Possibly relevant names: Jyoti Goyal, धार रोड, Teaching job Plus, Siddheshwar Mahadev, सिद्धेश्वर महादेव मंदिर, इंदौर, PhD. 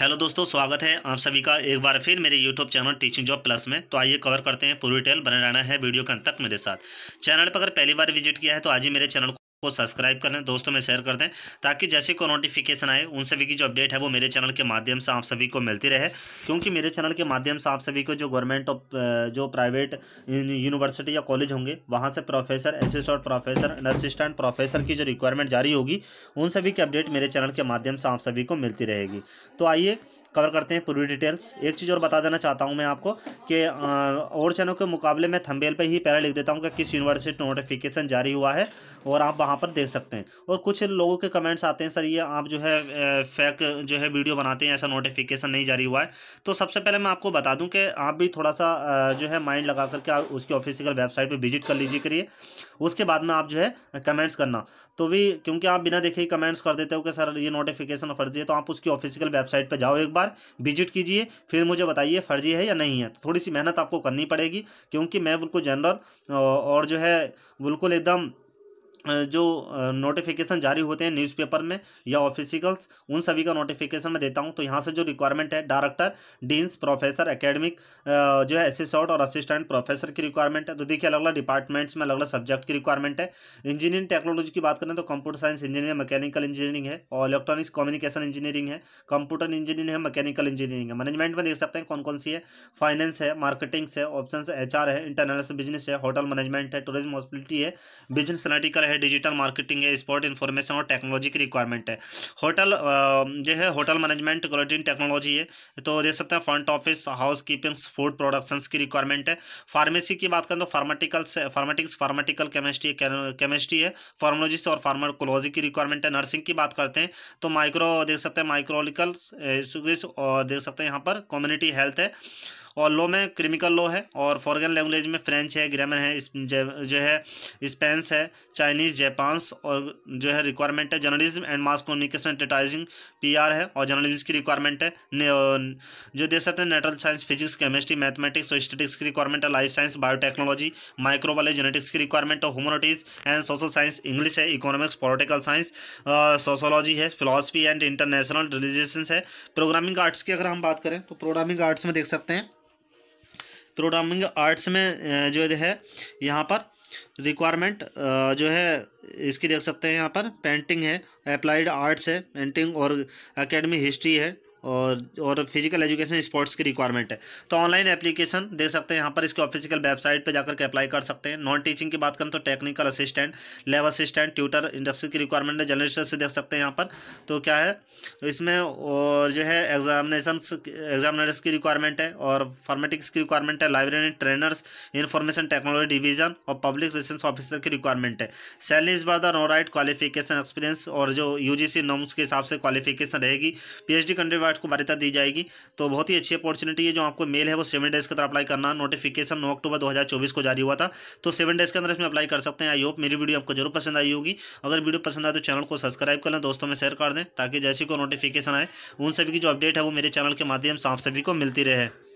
Hello दोस्तों, स्वागत है आप सभी का एक बार फिर मेरे YouTube channel teaching job plus में। तो आइए कवर करते हैं पूरी डिटेल। बने रहना है वीडियो के अंत तक मेरे साथ। चैनल पर अगर पहली बार विजिट किया है तो आज ही मेरे चैनल को सब्सक्राइब कर लें, दोस्तों में शेयर कर दें, ताकि जैसे कोई नोटिफिकेशन आए उन सभी की जो अपडेट है वो मेरे चैनल के माध्यम से आप सभी को मिलती रहे। क्योंकि मेरे चैनल के माध्यम से आप सभी को जो गवर्नमेंट और जो प्राइवेट यूनिवर्सिटी या कॉलेज होंगे वहाँ से professor, associate professor, assistant professor की जो रिक्वायरमेंट जारी होगी उन सभी की अपडेट मेरे चैनल के माध्यम से आप सभी को मिलती रहेगी। तो आइए कवर करते हैं पूरी डिटेल्स। एक चीज़ और बता देना चाहता हूँ मैं आपको कि और चैनल के मुकाबले में थंबनेल पे ही पहले लिख देता हूँ कि किस यूनिवर्सिटी नोटिफिकेशन जारी हुआ है और आप वहाँ पर देख सकते हैं। और कुछ लोगों के कमेंट्स आते हैं, सर ये आप जो है फेक जो है वीडियो बनाते हैं, ऐसा नोटिफिकेशन नहीं जारी हुआ है। तो सबसे पहले मैं आपको बता दूँ कि आप भी थोड़ा सा जो है माइंड लगा करके आप उसकी ऑफिशियल वेबसाइट पर विजिट कर लीजिए करिए, उसके बाद में आप जो है कमेंट्स करना। तो भी क्योंकि आप बिना देखे ही कमेंट्स कर देते हो कि सर ये नोटिफिकेशन फर्जी है, तो आप उसकी ऑफिशियल वेबसाइट पर जाओ, एक विजिट कीजिए, फिर मुझे बताइए फर्जी है या नहीं है। तो थोड़ी सी मेहनत आपको करनी पड़ेगी, क्योंकि मैं बिल्कुल जनरल और जो है बिल्कुल एकदम जो नोटिफिकेशन जारी होते हैं न्यूज़पेपर में या ऑफिशियल्स उन सभी का नोटिफिकेशन मैं देता हूं। तो यहां से जो रिक्वायरमेंट है डायरेक्टर, डीन्स, प्रोफेसर, एकेडमिक जो है एसोसिएट और असिस्टेंट प्रोफेसर की रिक्वायरमेंट है। तो देखिए अलग अलग डिपार्टमेंट्स में अलग अलग सब्जेक्ट की रिक्वायरमेंट है। इंजीनियरिंग टेक्नोलॉजी की बात करें तो computer science engineer, mechanical engineering है, और इलेक्ट्रॉनिक्स कम्युनिकेशन इंजीनियरिंग है, कंप्यूटर इंजीनियर है, मैकेनिकल इंजीनियरिंग है। मैनेजमेंट में देख सकते हैं कौन कौन सी है, फाइनेंस है, मार्केटिंग्स है, ऑप्शन HR है, इंटरनेशनल बिजनेस है, होटल मैनेजमेंट है, टूरिज्म हॉस्पिटलिटी है, बिजनेस एनालिटिकल है, डिजिटल मार्केटिंग है, स्पोर्ट इंफॉर्मेशन और टेक्नोलॉजी की रिक्वायरमेंट है। होटल जो है hotel management, quality and technology है, तो देख सकते हैं front office, housekeepings, food productions की रिक्वायरमेंट है। फार्मेसी की बात करें तो फार्माटिक्स, फार्माटिकल केमिस्ट्री है, फार्मोलॉजिस्ट और फार्माकोलॉजी की रिक्वायरमेंट है। नर्सिंग की बात करते हैं तो माइक्रो देख सकते हैं माइक्रोलिकल और देख सकते हैं यहाँ पर कम्युनिटी हेल्थ है, और लॉ में क्रिमिनल लॉ है, और फॉरेन लैंग्वेज में फ्रेंच है, ग्रामर है, जो है स्पेनिश है, चाइनीज़, जापान्स और जो है रिक्वायरमेंट है। Journalism and mass communication advertising PR है और जर्नलिज्म की रिक्वायरमेंट है। जो देख सकते हैं natural science, physics, chemistry, mathematics और स्टेटिक्स की रिक्वायरमेंट है। Life science, biotechnology, microbiology, genetics की रिक्वायरमेंट, और humanities and social science, English है, इकोनॉमिक्स, पॉलिटिकल साइंस, सोशोलॉजी है, फिलॉसफी एंड इंटरनेशनल रिलेशंस है। प्रोग्रामिंग आर्ट्स की अगर हम बात करें तो प्रोग्रामिंग आर्ट्स में देख सकते हैं प्रोग्रामिंग आर्ट्स में जो है यहाँ पर रिक्वायरमेंट जो है इसकी देख सकते हैं, यहाँ पर पेंटिंग है, अप्लाइड आर्ट्स है, पेंटिंग और एकेडमी हिस्ट्री है, और फिजिकल एजुकेशन स्पोर्ट्स की रिक्वायरमेंट है। तो ऑनलाइन एप्लीकेशन देख सकते हैं यहाँ पर, इसके ऑफिशियल वेबसाइट पे जाकर के अप्लाई कर सकते हैं। नॉन टीचिंग की बात करें तो technical assistant, lab assistant, tutor, industry की रिक्वायरमेंट है। जर्नलिस्ट से देख सकते हैं यहाँ पर तो क्या है इसमें, और जो है एग्जामिनर्स की रिक्वायरमेंट है, और फॉर्मेटिक्स की रिक्वायरमेंट है, library trainers, information technology division और पब्लिक रिलेशंस ऑफिसर की रिक्वायरमेंट है। सैलरी इस बार द नो राइट क्वालिफिकेशन एक्सपीरियंस और जो UGC नॉर्म्स के हिसाब से क्वालिफिकेशन रहेगी। PhD कैंडिडेट को वरीयता दी जाएगी। तो बहुत ही अच्छी अपॉर्चुनिटी है। जो आपको मेल है वो 7 डेज के अंदर अप्लाई करना। नोटिफिकेशन 9 अक्टूबर 2024 को जारी हुआ था, तो 7 डेज के अंदर इसमें अप्लाई कर सकते हैं। आई होप मेरी वीडियो आपको जरूर पसंद आई होगी। अगर वीडियो पसंद आए तो चैनल को सब्सक्राइब कर लें, दोस्तों में शेयर कर दें, ताकि जैसे कोई नोटिफिकेशन आए उन सभी की जो अपडेट है वो मेरे चैनल के माध्यम से आप सभी को मिलती रहे।